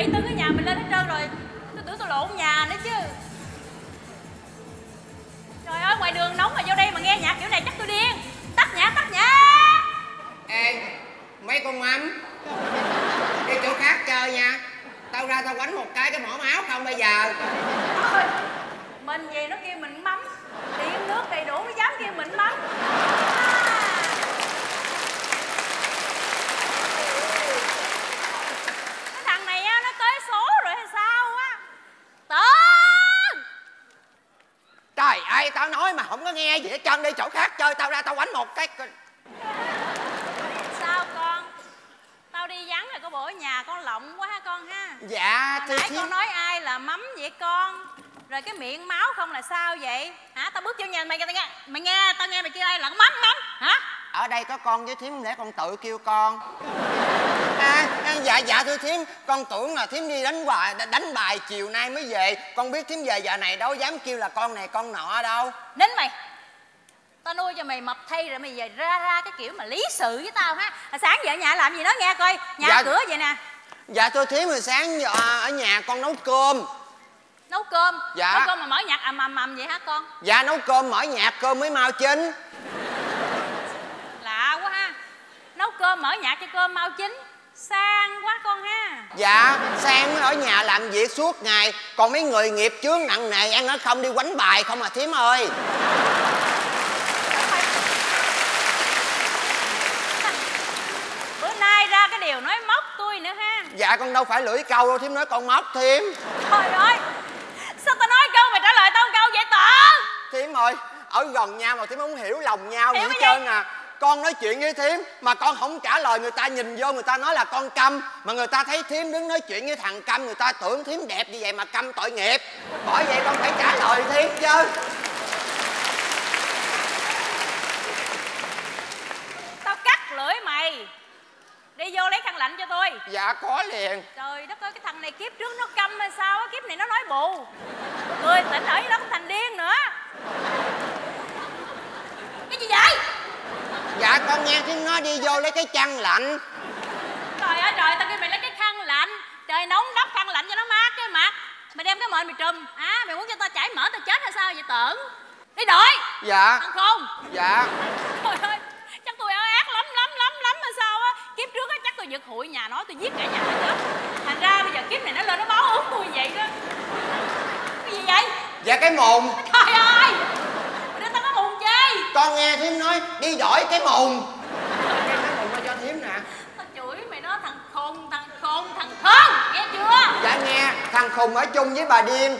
quậy từ cái nhà mình lên hết trơn rồi. Tôi tưởng tôi lộn nhà nữa chứ. Trời ơi, ngoài đường nóng mà vô đây mà nghe nhạc kiểu này chắc tôi điên. Tắt nhạc, tắt nhạc. Ê, mấy con mắm đi chỗ khác chơi nha. Tao ra tao quánh một cái mỏ máu không bây giờ. Thôi, mình gì nó kêu mình mắm. Điện nước đầy đủ nó dám kêu mình mắm. Trời ơi, tao nói mà không có nghe gì hết trơn, đi chỗ khác chơi, tao ra tao quánh một cái. Sao con? Tao đi vắng rồi có bộ ở nhà con lộng quá ha con ha. Dạ. Hồi nãy con nói ai là mắm vậy con? Rồi cái miệng máu không là sao vậy? Hả? Tao bước vô nhà mày nghe, tao nghe mày kêu ai lẫn mắm mắm hả? Ở đây có con với thím, để con tự kêu con. Dạ thưa thím, con tưởng là thím đi đánh bài chiều nay mới về. Con biết thím về giờ này đâu dám kêu là con này con nọ đâu. Nín mày. Tao nuôi cho mày mập thay rồi mày về ra cái kiểu mà lý sự với tao ha. Sáng giờ ở nhà làm gì đó nghe coi. Nhà dạ, cửa vậy nè. Dạ thưa thím, hồi sáng ở nhà con nấu cơm. Nấu cơm? Dạ. Nấu cơm mà mở nhạc ầm ầm ầm vậy hả con? Dạ nấu cơm mở nhạc cơm mới mau chín. Lạ quá ha. Nấu cơm mở nhạc cho cơm mau chín. Sang quá con ha. Dạ, sang mới ở nhà làm việc suốt ngày. Còn mấy người nghiệp chướng nặng nề ăn ở không, đi quánh bài không à thím ơi. Bữa nay ra cái điều nói móc tôi nữa ha. Dạ con đâu phải lưỡi câu đâu thím, nói con móc thím. Trời ơi, sao tao nói câu mày trả lời tao câu vậy tao? Thím ơi, ở gần nhau mà thím không hiểu lòng nhau gì hết trơn à. Con nói chuyện với thím mà con không trả lời, người ta nhìn vô người ta nói là con câm. Mà người ta thấy thím đứng nói chuyện với thằng câm, người ta tưởng thím đẹp như vậy mà câm tội nghiệp. Bởi vậy con phải trả lời thím chứ. Tao cắt lưỡi mày. Đi vô lấy khăn lạnh cho tôi. Dạ có liền. Trời đất ơi, cái thằng này kiếp trước nó câm hay sao, kiếp này nó nói bù. Người tỉnh ở đó thành điên nữa. Cái gì vậy? Dạ con nghe thím nói đi vô lấy cái chăn lạnh. Trời ơi trời, tao kêu mày lấy cái khăn lạnh. Trời nóng đắp khăn lạnh cho nó mát cái mặt. Mày đem cái mền mày trùm. À mày muốn cho tao chảy mỡ tao chết hay sao vậy tưởng? Đi đổi. Dạ. Thằng khôn. Dạ. Trời ơi, chắc tôi ác lắm hay sao á. Kiếp trước á chắc tôi giật hụi nhà nó, tôi giết cả nhà nó chết. Thành ra bây giờ kiếp này nó lên nó báo ứng tôi vậy đó. Cái gì vậy? Dạ cái mồm. Trời ơi, con nghe thím nói đi đổi cái mùng. Em nói mùng qua cho thím nè. Tao chửi mày đó, thằng khùng, thằng khôn, thằng khốn, nghe chưa? Dạ nghe, thằng khùng ở chung với bà điên.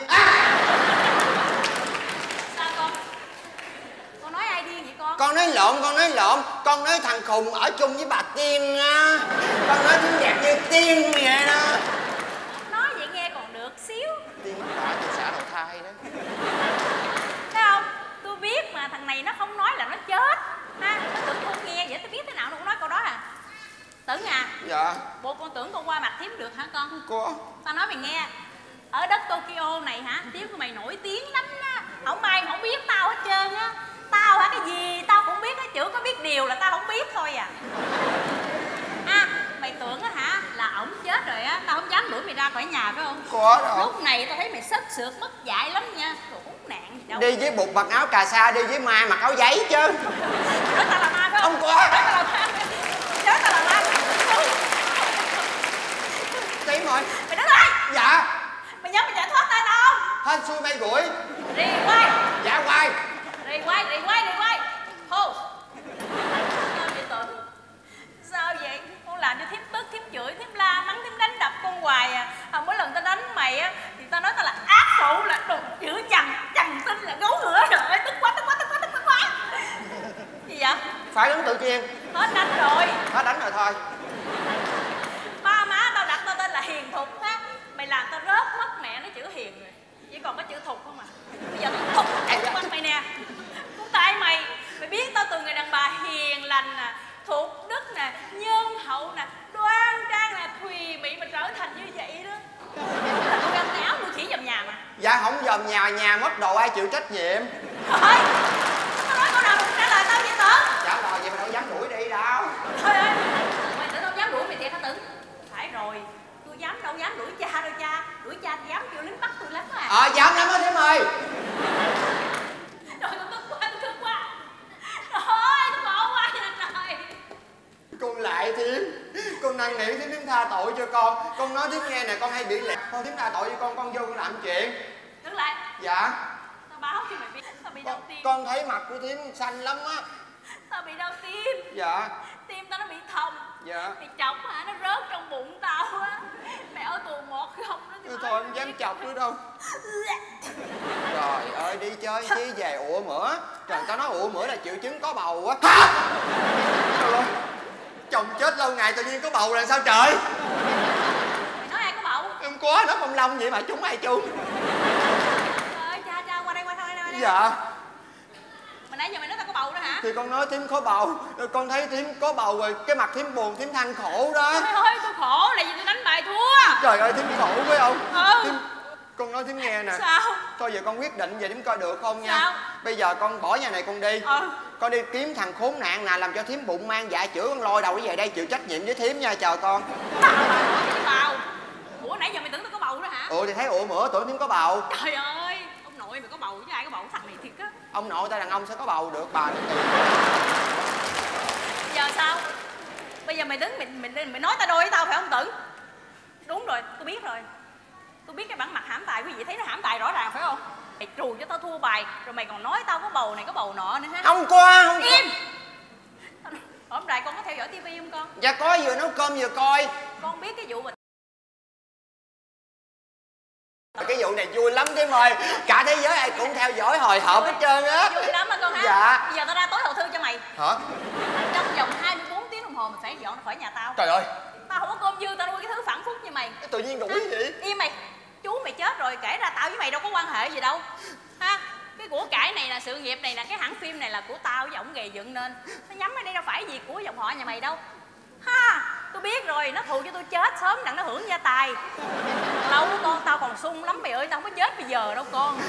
Sao con? Con nói ai điên vậy con? Con nói lộn. Con nói thằng khùng ở chung với bà tiên á. Con nói thím đẹp như tiên vậy đó. Nói vậy nghe còn được xíu. Tiên bà thì xã đầu thai đó. Biết mà thằng này nó không nói là nó chết ha, nó tưởng không nghe vậy. Tôi biết thế nào nó cũng nói câu đó à. Tưởng à? Dạ. Bộ con tưởng con qua mặt thím được hả con? Không có. Tao nói mày nghe, ở đất Tokyo này hả, tiếng của mày nổi tiếng lắm á. Không ai mà không biết tao hết trơn á. Tao hả, cái gì tao cũng biết á, chữ có biết điều là tao không biết thôi à. À mày tưởng á hả là ổng chết rồi á, tao không dám đuổi mày ra khỏi nhà phải không? Có đâu. Lúc này tao thấy mày sất sượt mất dạy lắm nha. Đâu. Đi với bụt mặc áo cà sa, đi với mai mặc áo giấy chứ. Nói tao là mai phải không? Không có. Nói tao là mai. Tím rồi. Mày nói thôi. Dạ. Mày nhớ mày chạy thoát tay tao không? Hên xui may rủi. Rì quay. Dạ quay. Rì quay. Hô. Sao vậy tưởng? Sao vậy? Con làm cho thím tức, thím chửi, thím la mắng, thím đánh đập con hoài à. Mỗi lần tao đánh mày á thì tao nói tao là ác phụ, là đồ chữ chằn tinh, là gấu ngửa rồi. Tức quá. Gì vậy? Phải đứng tự nhiên. Hết đánh rồi thôi. Ba má tao đặt tao tên là Hiền Thục á. Mày làm tao rớt mất mẹ nó chữ Hiền rồi, chỉ còn có chữ Thục không à. Bây giờ tao Thục quanh mày nè. Cũng tại mày. Mày biết tao từ người đàn bà hiền lành nè, Thục đức nè, nhân hậu nè, đoan trang nè, thùy mị mà trở thành như vậy đó. Tao găm áo nuôi khỉ dòm nhà mà. Dạ không dòm nhà, nhà mất đồ ai chịu trách nhiệm. Thôi, tao nói câu nào mà trả lời tao vậy tưởng? Trả lời vậy mà đâu dám đuổi đi đâu. Thôi ơi, mày tưởng tao dám đuổi mày thiệt hả tưởng? Phải rồi, tôi dám đâu. không dám đuổi cha đâu cha. Đuổi cha dám kêu lính bắt tôi lắm à. Dám lắm á Thím ơi. Trời con tức quá Trời con bỏ qua vậy trời. Con lại Thím. Con năn nỉ Thím, Thím tha tội cho con. Con nói Thím nghe nè, con hay bị lẹt. Thôi Thím tha tội cho con vô con làm chuyện. Đứng lại. Dạ. Tao báo cho mày biết tao bị đau tim. Con thấy mặt của Thím xanh lắm á. Tao bị đau tim. Dạ. Tim tao nó bị thòng. Dạ. Bị chọc hả, nó rớt trong bụng tao á. Mẹ ơi tù một không nó thì thôi không dám chọc nữa đâu. Trời ơi đi chơi chứ về ủa mửa. Trời tao nói ủa mửa là triệu chứng có bầu á. Chồng chết lâu ngày tự nhiên có bầu là sao trời. Mày nói ai có bầu? Em có, nó phong long vậy mà chúng ai chung. Trời ơi cha cha qua đây qua thôi đây. Dạ. Mà nãy giờ mày nói tao có bầu đó hả? Thì con nói Thím có bầu, con thấy Thím có bầu rồi cái mặt Thím buồn, Thím than khổ đó. Trời ơi tôi khổ là vì tôi đánh bài thua. Trời ơi Thím khổ với ông. Ừ. Thím... Con nói Thím nghe nè. Sao? Thôi giờ con quyết định về Thím coi được không nha. Sao? Bây giờ con bỏ nhà này con đi. Con đi kiếm thằng khốn nạn nào làm cho Thím bụng mang dạ chữa, con lôi đầu đi về đây chịu trách nhiệm với Thím nha. Chờ con. Bầu. Ủa nãy giờ mày tưởng tao có bầu đó hả? Ừ thì thấy ủa mửa tưởng Thím có bầu. Trời ơi, ông nội mày có bầu chứ ai có bầu, thằng này thiệt á. Ông nội tao đàn ông sẽ có bầu được bà. Bây giờ sao? Bây giờ mày đứng mày nói tao đôi với tao phải không Tử? Đúng rồi, tôi biết rồi. Tôi biết cái bản mặt hãm tài, quý vị thấy nó hãm tài rõ ràng phải không? Mày trù cho tao thua bài rồi mày còn nói tao có bầu này có bầu nọ nữa ha. Không qua không im. Hôm nay con có theo dõi tivi không con? Dạ có, vừa nấu cơm vừa coi. Con biết cái vụ mà cái vụ này vui lắm Thím ơi, cả thế giới ai cũng theo dõi hồi hộp hết trơn á. Vui lắm á con hả? Dạ. Bây giờ tao ra tối hậu thư cho mày. Hả? Trong vòng 24 tiếng đồng hồ mày phải dọn khỏi nhà tao. Trời ơi. Tao không có cơm dư, tao nuôi cái thứ phản phúc như mày. Tự nhiên đuổi vậy? Im mày. Chú mày chết rồi kể ra tao với mày đâu có quan hệ gì đâu. Ha? Cái của cải này là sự nghiệp này, là cái hãng phim này là của tao với ổng gầy dựng nên. Nó nhắm ở đây đâu phải gì của dòng họ nhà mày đâu. Ha, tôi biết rồi, nó thù cho tôi chết sớm đặng nó hưởng gia tài. Lâu con tao còn sung lắm mày ơi, tao không có chết bây giờ đâu con.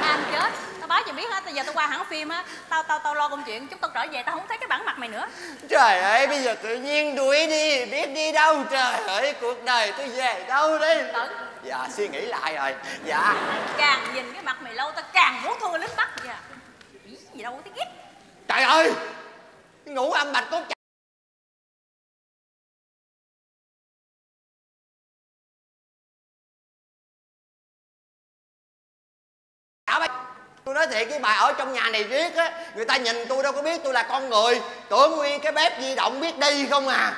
Tao chết. Tao báo cho biết hết, bây giờ tao qua hãng phim á, tao lo công chuyện, chúng tao trở về tao không thấy cái bản mặt mày nữa. Trời ơi, bây giờ tự nhiên đuổi đi, biết đi đâu trời ơi, cuộc đời tôi về đâu đi. Tử. Dạ, suy nghĩ lại rồi. Dạ. Càng nhìn cái mặt mày lâu tao càng muốn thua lính bắt vậy. Ý gì đâu tao ghét. Trời ơi. Ngủ âm bạch cốt. Tôi nói thiệt cái bà ở trong nhà này riết á, người ta nhìn tôi đâu có biết tôi là con người, tưởng nguyên cái bếp di động biết đi không à.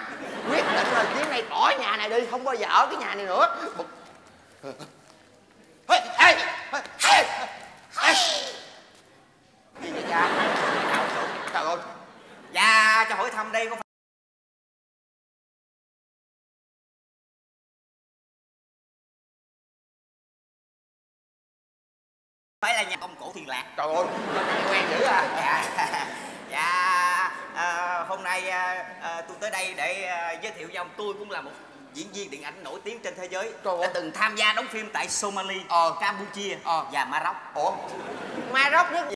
Quyết định là chuyến này bỏ nhà này đi, không bao giờ ở cái nhà này nữa. Ê gì vậy cha? Trời ơi. Dạ cho hỏi thăm đây có phải là nhà ông Cổ Thiên Lạc? Trời ơi, quen dữ à. Dạ, hôm nay tôi tới đây để giới thiệu với ông, tôi cũng là một diễn viên điện ảnh nổi tiếng trên thế giới. Trời đã ơi. Từng tham gia đóng phim tại Somalia, Campuchia và Maroc. Ủa? Maroc nước gì?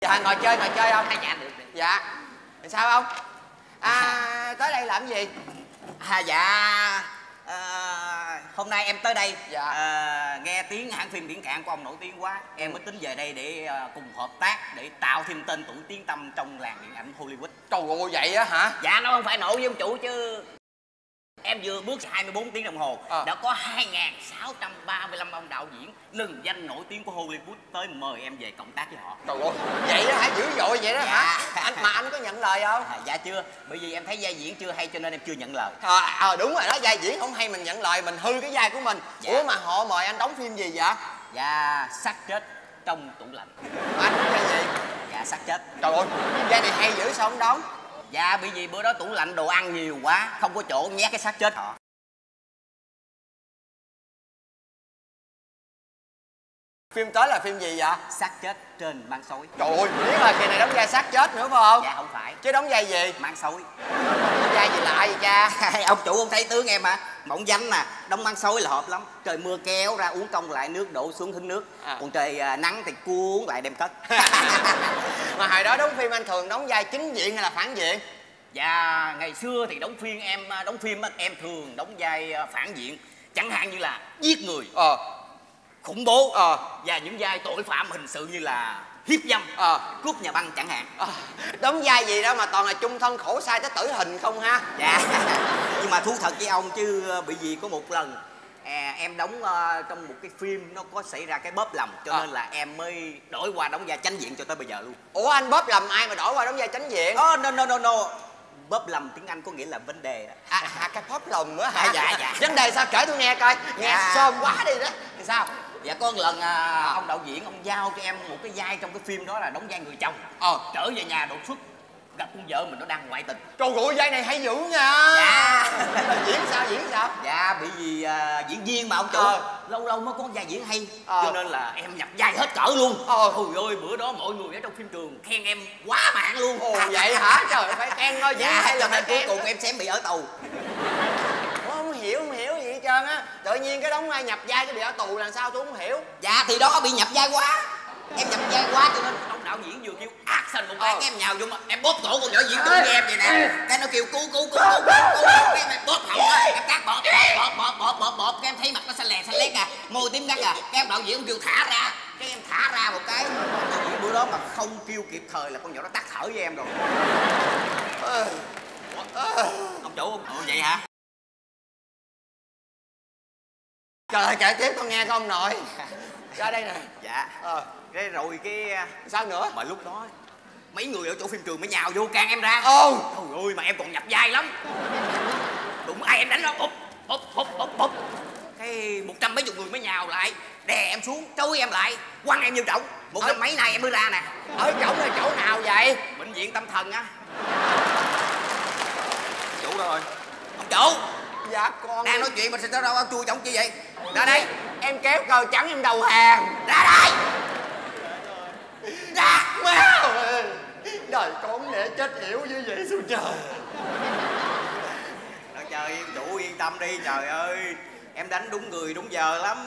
Dạ, ngồi chơi không? Dạ, được. Dạ. Sao không? Tới đây làm gì? Dạ... hôm nay em tới đây nghe tiếng hãng phim Điển Cạn của ông nổi tiếng quá, em mới tính về đây để cùng hợp tác để tạo thêm tên tuổi tiếng tăm trong làng điện ảnh Hollywood. Trời ơi vậy á hả? Dạ nó không phải nổi với ông chủ chứ em vừa bước 24 tiếng đồng hồ đã có 2.635 ông đạo diễn lừng danh nổi tiếng của Hollywood tới mời em về cộng tác với họ. Trời ơi vậy đó hả? Dữ dội vậy đó hả? Anh mà anh có nhận lời không? Dạ chưa, bởi vì em thấy vai diễn chưa hay cho nên em chưa nhận lời. Đúng rồi đó, vai diễn không hay mình nhận lời mình hư cái vai của mình. Dạ. Ủa mà họ mời anh đóng phim gì vậy? Dạ xác chết trong tủ lạnh. Anh cái gì? Dạ xác chết. Trời ơi vai này hay dữ sao không đóng? Dạ bởi vì bữa đó tủ lạnh đồ ăn nhiều quá, không có chỗ nhét cái xác chết họ. Phim tới là phim gì vậy? Xác chết trên mang xối. Trời ơi, biết là kỳ này đóng vai xác chết nữa phải không? Dạ không phải. Chứ đóng vai gì? Mang xối. Đóng vai gì lại vậy cha? Ông chủ không thấy tướng em hả? Mỏng danh nè, đóng mang xối là hợp lắm. Trời mưa kéo ra uống cong lại nước đổ xuống thính nước. Còn trời nắng thì cuốn lại đem cất. Mà hồi đó đóng phim anh thường đóng vai chính diện hay là phản diện? Và ngày xưa thì đóng phim, em thường đóng vai phản diện, chẳng hạn như là giết người, khủng bố, và những vai tội phạm hình sự như là hiếp dâm, cướp nhà băng chẳng hạn. Đóng vai gì đó mà toàn là chung thân khổ sai tới tử hình không ha? Dạ. Nhưng mà thú thật với ông chứ bị gì có một lần em đóng trong một cái phim nó có xảy ra cái bóp lầm, cho nên là em mới đổi qua đóng vai chánh diện cho tới bây giờ luôn. Ủa anh bóp lầm ai mà đổi qua đóng vai chánh diện? No. Bóp lầm tiếng Anh có nghĩa là vấn đề đó. Cái bóp lầm á hả? Dạ. Vấn đề sao kể tôi nghe coi. Nghe xôm quá đi đó. Thì sao? Dạ có một lần ông đạo diễn ông giao cho em một cái vai trong cái phim đó là đóng vai người chồng. Trở về nhà đột xuất gặp con vợ mình nó đang ngoại tình. Trời ơi vai này hay dữ nha. Dạ. Diễn sao dạ bị vì diễn viên mà ông chủ, lâu lâu mới có vai diễn hay, cho nên là em nhập vai hết cỡ luôn. Trời ơi bữa đó mọi người ở trong phim trường khen em quá mạng luôn. Ồ vậy hả? Trời phải khen thôi. Dạ hay là cuối cùng em sẽ bị ở tù. Không hiểu gì hết trơn á. Tự nhiên cái đóng nhập vai cái bị ở tù làm sao tôi không hiểu. Dạ thì đó bị nhập vai quá, em nhập vai quá cho nên ông đạo diễn vừa kêu action một cái em nhào vô mà em bóp cổ con nhỏ diễn của em vậy nè, cái nó kêu cứu cái em bóp họng á, em cắt bóp cái em thấy mặt nó xanh lét à, môi tím gắt à, cái ông đạo diễn ông kêu thả ra, cái em thả ra một cái, bữa đó mà không kêu kịp thời là con nhỏ nó tắt thở với em rồi. Ông chủ ông vậy hả? Trời ơi kể tiếp con nghe không nội. Ra đây nè. Dạ. Thế rồi cái sao nữa? Mà lúc đó mấy người ở chỗ phim trường mới nhào vô can em ra. Trời ơi mà em còn nhập vai lắm. Đụng ai em đánh nó bụp. Cái 100 mấy chục người mới nhào lại, đè em xuống, trói em lại, quăng em vô trọng. 100 mấy nay em mới ra nè. Ở trọng là chỗ nào vậy? Bệnh viện tâm thần á. Chủ đâu rồi? Ông chủ. Dạ con. Đang nói chuyện mà sao đâu chui trọng chi vậy? Ra đây. Em kéo cờ trắng em đầu hàng. Ra đây. Ra. Má ơi. Đời con để chết hiểu như vậy sao trời. Đó, trời chủ yên tâm đi trời ơi. Em đánh đúng người đúng giờ lắm.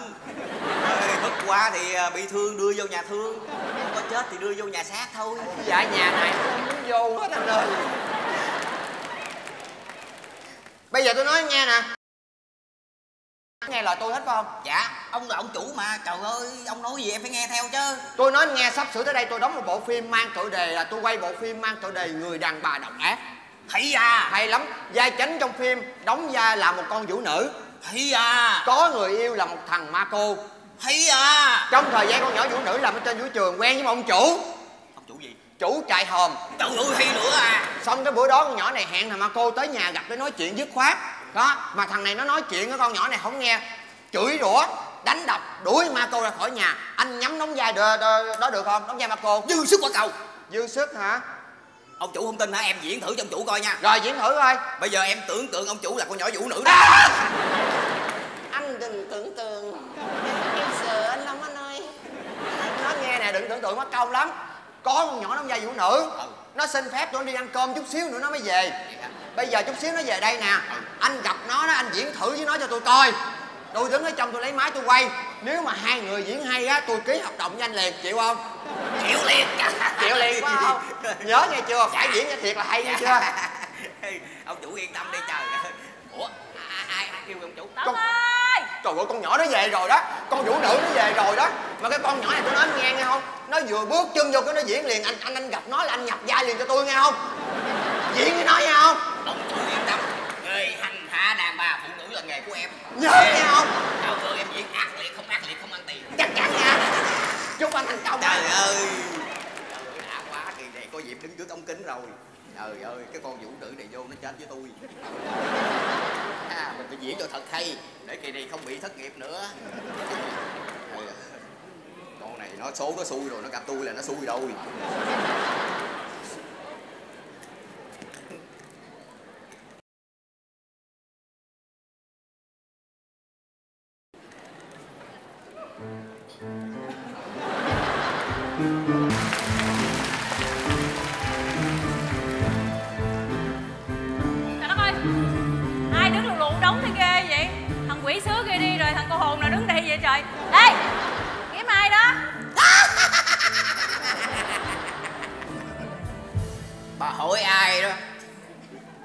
Bất quá thì bị thương đưa vô nhà thương. Không có chết thì đưa vô nhà xác thôi. Dạ nhà này không muốn vô hết anh ơi. Bây giờ tôi nói nghe nè, nghe lời tôi hết phải không? Dạ, ông là ông chủ mà, trời ơi, ông nói gì em phải nghe theo chứ. Tôi nói nghe, sắp sửa tới đây tôi đóng một bộ phim mang tựa đề là tôi quay bộ phim mang tựa đề Người đàn bà độc ác. Hay à. Hay lắm, vai chính trong phim đóng vai là một con vũ nữ. Hay à. Có người yêu là một thằng ma cô. Hay à. Trong thời gian con nhỏ vũ nữ làm ở trên vũ trường quen với một ông chủ. Ông chủ gì? Chủ trại hòm. Trời ơi hay nữa à. Xong cái bữa đó con nhỏ này hẹn thằng ma cô tới nhà gặp để nói chuyện dứt khoát. Đó, mà thằng này nó nói chuyện với con nhỏ này không nghe, chửi rủa, đánh đập, đuổi ma cô ra khỏi nhà. Anh nhắm đóng vai đó được không? Đóng vai ma cô dư sức quả cầu. Dư sức hả? Ông chủ không tin hả? Em diễn thử cho ông chủ coi nha. Rồi diễn thử coi. Bây giờ em tưởng tượng ông chủ là con nhỏ vũ nữ đó. Anh đừng tưởng tượng. Em sợ anh lắm anh ơi. Nói nghe nè, đừng tưởng tượng mất công lắm. Có con nhỏ đóng vai vũ nữ. Nó xin phép tụi anh đi ăn cơm chút xíu nữa nó mới về. Bây giờ chút xíu nó về đây nè. Anh gặp nó đó, anh diễn thử với nó cho tôi coi. Tôi đứng ở trong tôi lấy máy tôi quay. Nếu mà hai người diễn hay á, tôi ký hợp đồng với anh liền, chịu không? Chịu liền. Chịu liền phải không? Nhớ nghe chưa? Phải diễn cho thiệt là hay nghe chưa? Ông chủ yên tâm đi trời. Ủa? Ai kêu ông chủ? Con... Trời ơi con nhỏ nó về rồi đó. Con vũ nữ nó về rồi đó. Mà cái con nhỏ này tôi nói nghe nghe không? Nó vừa bước chân vô cái nó diễn liền. Anh gặp nó là anh nhập vai liền cho tôi nghe không? Diễn với nó nghe không? Ông chủ yên tâm. Nghề hành hạ đàn bà phụ nữ là nghề của em. Nhớ nghe không? Trời ơi em diễn ác liệt không ăn tiền. Chắc chắn nha. Chúc anh thành công. Trời ơi. Trời ơi đã quá kỳ này có dịp đứng trước ống kính rồi. Trời ơi cái con vũ nữ này vô nó chết với tôi. Mình phải diễn cho thật hay để kỳ này không bị thất nghiệp nữa. Con này nó số nó xui rồi, nó gặp tôi là nó xui rồi.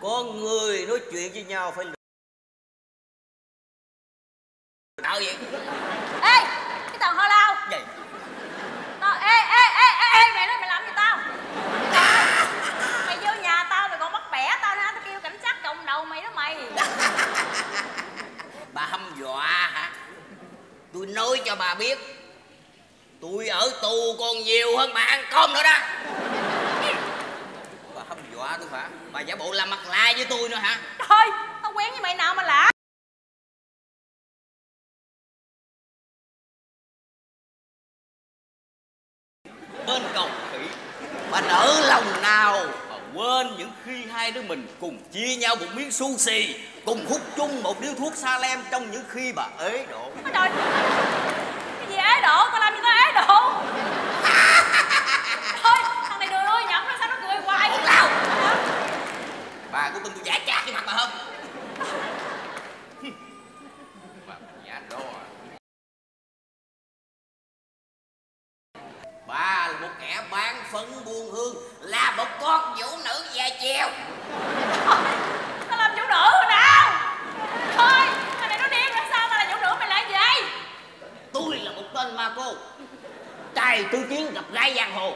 con người nói chuyện với nhau phải tạo vậy. Ê, cái thằng ho lao vậy. Tao ê mày nói mày làm gì tao? Mày vô nhà tao mày còn bắt bẻ tao hả? Tao kêu cảnh sát cộng đầu mày đó mày. Bà hâm dọa hả? Tôi nói cho bà biết, tôi ở tù còn nhiều hơn bà ăn cơm nữa đó. Bà hâm dọa tôi hả? Bà giả bộ làm mặt lạ với tôi nữa hả? Thôi, tao quen với mày nào mà lạ. Bên cầu khỉ, bà nỡ lòng nào mà quên những khi hai đứa mình cùng chia nhau một miếng sushi, cùng hút chung một điếu thuốc Salem trong những khi bà ế độ. Trời, cái gì ế độ? Tao làm gì tao ế độ? Thôi, thằng này đùi ơi, nhẩm nó sao nó cười hoài vậy? Lao. Bà có tin tôi giả chát cái mặt bà không? Bà giả đó à? Bà là một kẻ bán phấn buôn hương, là một con vũ nữ già chèo. Tao làm vũ nữ rồi nào? Thôi, thằng này nó điên rồi sao mà là vũ nữ mày lại vậy? Tôi là một tên ma cô, tài tư chiến gặp gái giang hồ.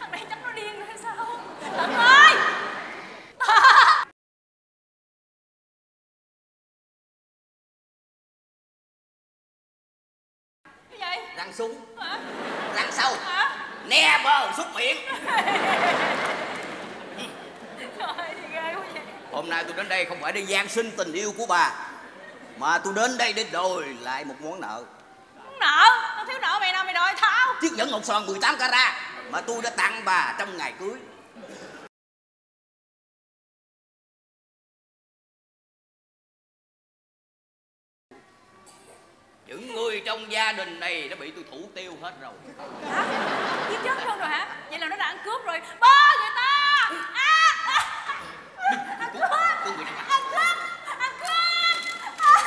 Thằng này chắc nó điên rồi sao? Tận ơi! Răng súng, răng sâu, ne bờ xúc miệng. Hôm nay tôi đến đây không phải để gian sinh tình yêu của bà, mà tôi đến đây để đòi lại một món nợ. Món nợ? Tao thiếu nợ mày nào mày đòi tao? Chiếc nhẫn ngọc son 18 carat mà tôi đã tặng bà trong ngày cưới. Những người trong gia đình này đã bị tôi thủ tiêu hết rồi. Hả? Giết chết luôn rồi hả? Vậy là nó đã ăn cướp rồi. Bố người ta! Ăn cướp! Ăn cướp! Ăn cướp! Ăn cướp!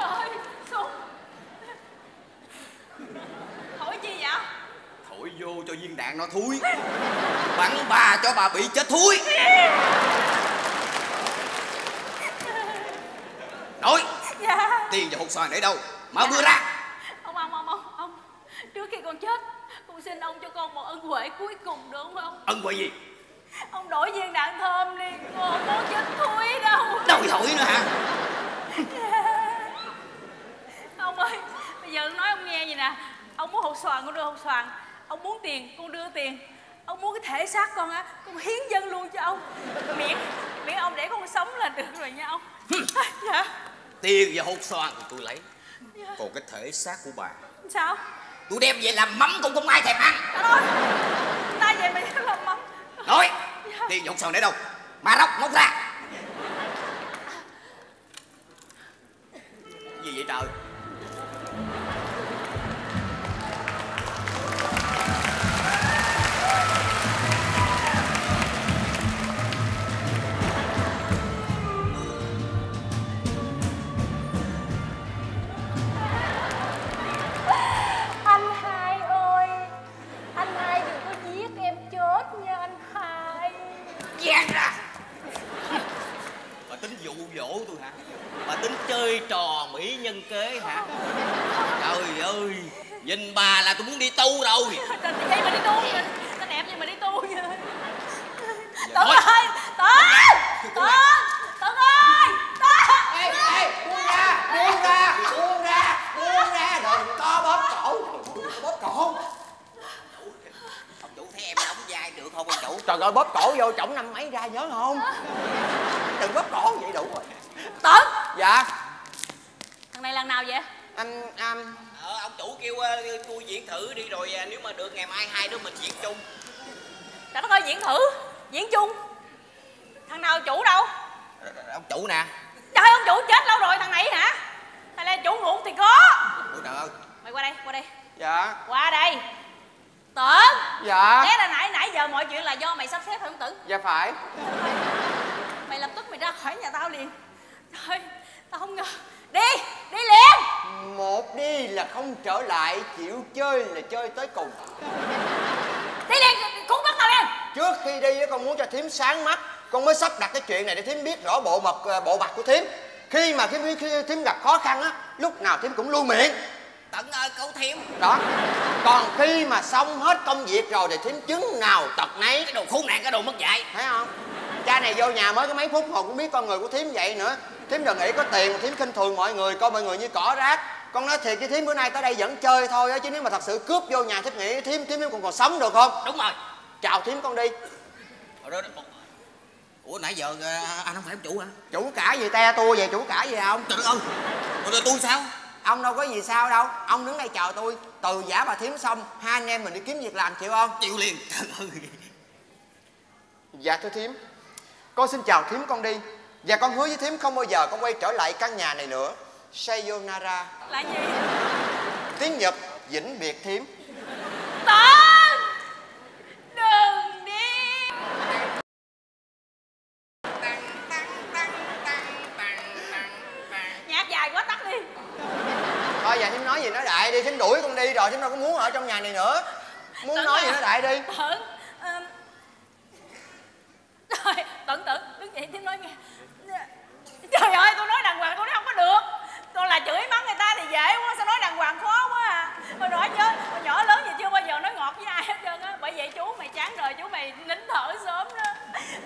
Trời xuống! Thổi chi vậy? Thổi vô cho viên đạn nó thúi. Bắn bà cho bà bị chết thúi. Nói dạ. Tiền và hột xoàn để đâu mở dạ. Bữa ra ông trước khi con chết con xin ông cho con một ân huệ cuối cùng được không? Ân huệ gì? Ông đổi viên đạn thơm đi, con có chết thúi đâu. Đâu thổi nữa hả? Dạ. Ông ơi, bây giờ nói ông nghe vậy nè, ông muốn hột xoàn con đưa hột xoàn, ông muốn tiền con đưa tiền, ông muốn cái thể xác con á con hiến dâng luôn cho ông, miễn ông để con sống là được rồi nha ông. Dạ. Tiền và hột xoàn thì tôi lấy, dạ. Còn cái thể xác của bà sao? Tôi đem về làm mắm cũng không ai thèm ăn. Ta về mày làm mắm. Nói dạ. Tiền và hột xoàn để đâu? Mà róc móc ra. Cái gì vậy trời? Nhìn bà là tôi muốn đi tu rồi. Trời ơi, mà đi tu vậy? Nó đẹp nhưng mà đi tu vậy? Tưởng ơi! Tưởng ơi! Ê! Ê! Buông ra! Buông ra! Buông ra! Buông ra! Đừng có bóp cổ! Bóp cổ! Ông chủ thấy em đóng vai được không ông chủ? Trời ơi! Bóp cổ vô chổng năm mấy ra nhớ không? Đừng bóp cổ vậy đủ rồi. Tưởng! Dạ? Thằng này lần nào vậy? Anh... ông chủ kêu tôi diễn thử đi rồi nếu mà được ngày mai hai đứa mình diễn chung. Trời đất ơi, diễn thử, diễn chung. Thằng nào chủ đâu? Ông chủ nè. Trời ơi, ông chủ chết lâu rồi, thằng này hả? Thằng này chủ ruột thì có. Ủa trời ơi. Mày qua đây, qua đây. Dạ. Qua đây. Tưởng. Dạ. Thế là nãy giờ mọi chuyện là do mày sắp xếp phải không Tưởng? Dạ phải. Mày lập tức mày ra khỏi nhà tao liền. Trời, tao không ngờ. Đi, đi liền. Một đi là không trở lại, chịu chơi là chơi tới cùng. Đi liền. con muốn cho thím sáng mắt, con mới sắp đặt cái chuyện này để thím biết rõ bộ mặt của thím. Khi mà thím gặp khó khăn á, lúc nào thím cũng lui miệng. Tận ơi cứu thím. Đó. Còn khi mà xong hết công việc rồi thì thím chứng nào tật nấy. Cái đồ khốn nạn, cái đồ mất dạy. Thấy không? Cha này vô nhà mới có mấy phút hồi cũng biết con người của thím vậy nữa. Thím đừng nghĩ có tiền thím khinh thường mọi người, coi mọi người như cỏ rác. Con nói thiệt với thím, bữa nay tới đây vẫn chơi thôi á, chứ nếu mà thật sự cướp vô nhà thím nghĩ thím còn sống được không? Đúng rồi. Chào thím con đi. Ủa nãy giờ anh không phải chủ hả? Chủ cả gì te tôi về, chủ cả gì không? Trời ơi. Rồi tôi sao? Ông đâu có gì sao đâu, ông đứng đây chào tôi. Từ giả bà thím xong, hai anh em mình đi kiếm việc làm, chịu không? Chịu liền. Dạ thưa thím, con xin chào thím con đi. Và con hứa với thím không bao giờ con quay trở lại căn nhà này nữa. Sayonara. Là gì? Tiếng Nhật, vĩnh biệt thím. Tân, đừng đi. Nhạc dài quá, tắt đi. Thôi giờ thím nói gì nói đại đi, thím đuổi con đi rồi, thím đâu có muốn ở trong nhà này nữa. Muốn nói gì nói đại đi. Rồi, Tận đứng dậy thím nói nghe. Trời ơi, tôi nói đàng hoàng tôi nói không có được. Tôi là chửi mắng người ta thì dễ quá, sao nói đàng hoàng khó quá à. Hồi nói chứ, hồi nhỏ lớn gì chưa bao giờ nói ngọt với ai hết trơn á. Bởi vậy chú mày chán đời, chú mày nín thở sớm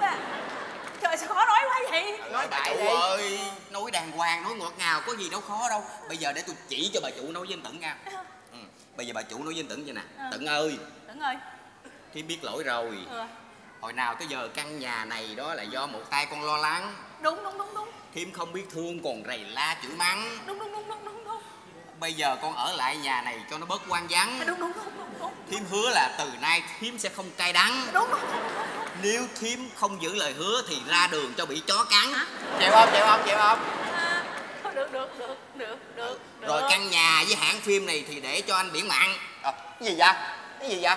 đó. Trời sao khó nói quá vậy. Nói đại đi. Ơi, nói đàng hoàng, nói ngọt ngào, có gì đâu khó đâu. Bây giờ để tôi chỉ cho bà chủ nói với anh Tận nha. Ừ. Bây giờ bà chủ nói với anh Tận vậy nè. Tận ơi. Tận ơi. Thì biết lỗi rồi. Hồi nào tới giờ căn nhà này đó là do một tay con lo lắng. Đúng. Thím không biết thương còn rầy la chửi mắng. Đúng. Bây giờ con ở lại nhà này cho nó bớt hoang vắng. Đúng. Thím hứa là từ nay thím sẽ không cay đắng. Đúng. Nếu thím không giữ lời hứa thì ra đường cho bị chó cắn. Chịu không? Được. Rồi căn nhà với hãng phim này thì để cho anh Biển Mặn. Cái gì vậy?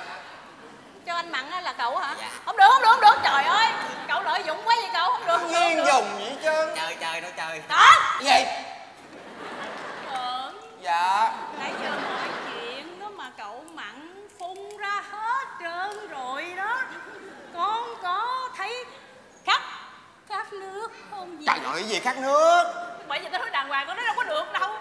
Cho anh Mặn là cậu hả? Dạ. Không được, trời ơi. Cậu lợi dụng quá vậy cậu, không được. Nghiêng dùng vậy chứ. Trời. Đó. Gì? Tưởng. Dạ. Nãy giờ mọi chuyện đó mà cậu Mặn phun ra hết trơn rồi đó. Con có thấy khát nước không gì? Trời ơi, cái gì khát nước? Bởi vì tao nói đàng hoàng con nói đâu có được đâu.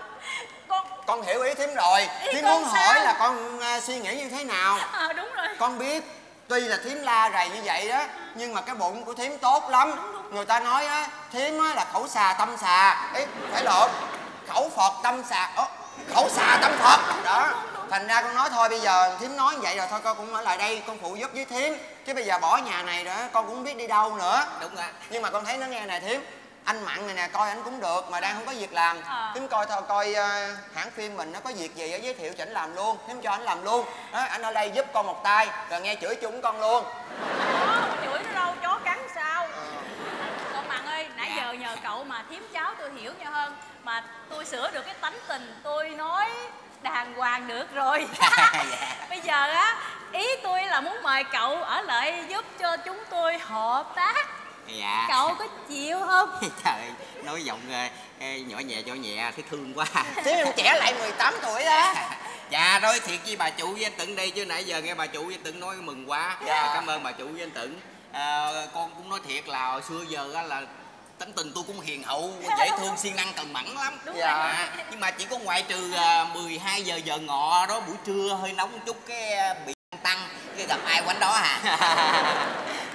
Con hiểu ý thím rồi. Thím muốn hỏi là con suy nghĩ như thế nào. Đúng rồi. Con biết tuy là thím la rầy như vậy đó, nhưng mà cái bụng của thím tốt lắm. Đúng. Người ta nói á, thím á là khẩu xà tâm xà. Ý, phải lộn. Khẩu Phật tâm xà. Khẩu xà tâm Phật. Đó. Đúng. Thành ra con nói thôi bây giờ thím nói như vậy rồi, thôi con cũng ở lại đây con phụ giúp với thím. Chứ bây giờ bỏ nhà này rồi con cũng không biết đi đâu nữa. Đúng rồi. Nhưng mà con thấy nó nghe này thím, anh Mặn này nè coi anh cũng được mà đang không có việc làm. Thím coi thôi coi hãng phim mình nó có việc gì giới thiệu cho anh làm luôn, thím cho anh làm luôn đó, anh ở đây giúp con một tay rồi nghe chửi chúng con luôn. Không chửi nó đâu, chó cắn sao. Cậu Mặn ơi, nãy giờ nhờ cậu mà thím cháu tôi hiểu nhau hơn, mà tôi sửa được cái tánh tình, tôi nói đàng hoàng được rồi. Bây giờ á, ý tôi là muốn mời cậu ở lại giúp cho chúng tôi hợp tác. Dạ. Cậu có chịu không? Trời, nói giọng nhỏ nhẹ thấy thương quá. Thế em trẻ lại 18 tuổi đó. Dạ, nói thiệt với bà chủ với anh Tận đây chứ nãy giờ nghe bà chủ với anh Tận nói mừng quá. Dạ. Cảm ơn bà chủ với anh Tận. Con cũng nói thiệt là hồi xưa giờ á là tính tình tôi cũng hiền hậu, dễ thương, siêng năng, cần mẫn lắm. Dạ. Nhưng mà chỉ có ngoại trừ 12 giờ giờ ngọ đó, buổi trưa hơi nóng chút cái bị tăng, cái gặp ai quánh đó hả?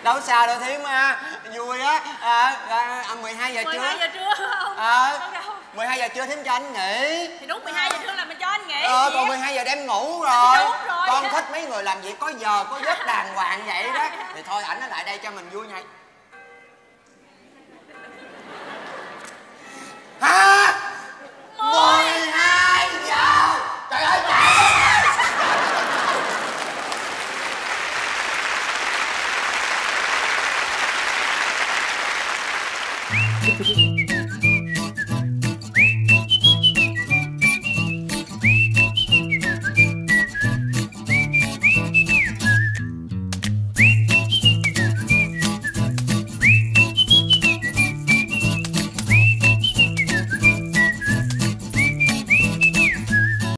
Đâu sao đâu thím ha, vui á. 12 giờ trưa không? 12 giờ trưa thím cho anh nghỉ. Thì đúng 12 giờ trưa là mình cho anh nghỉ. Còn 12 giờ đêm ngủ rồi. Đúng rồi. Con thích mấy người làm việc có giờ, có giấc đàng hoàng vậy đó. Thì thôi ảnh nó lại đây cho mình vui nha. Hả? 12 giờ. Trời ơi trời.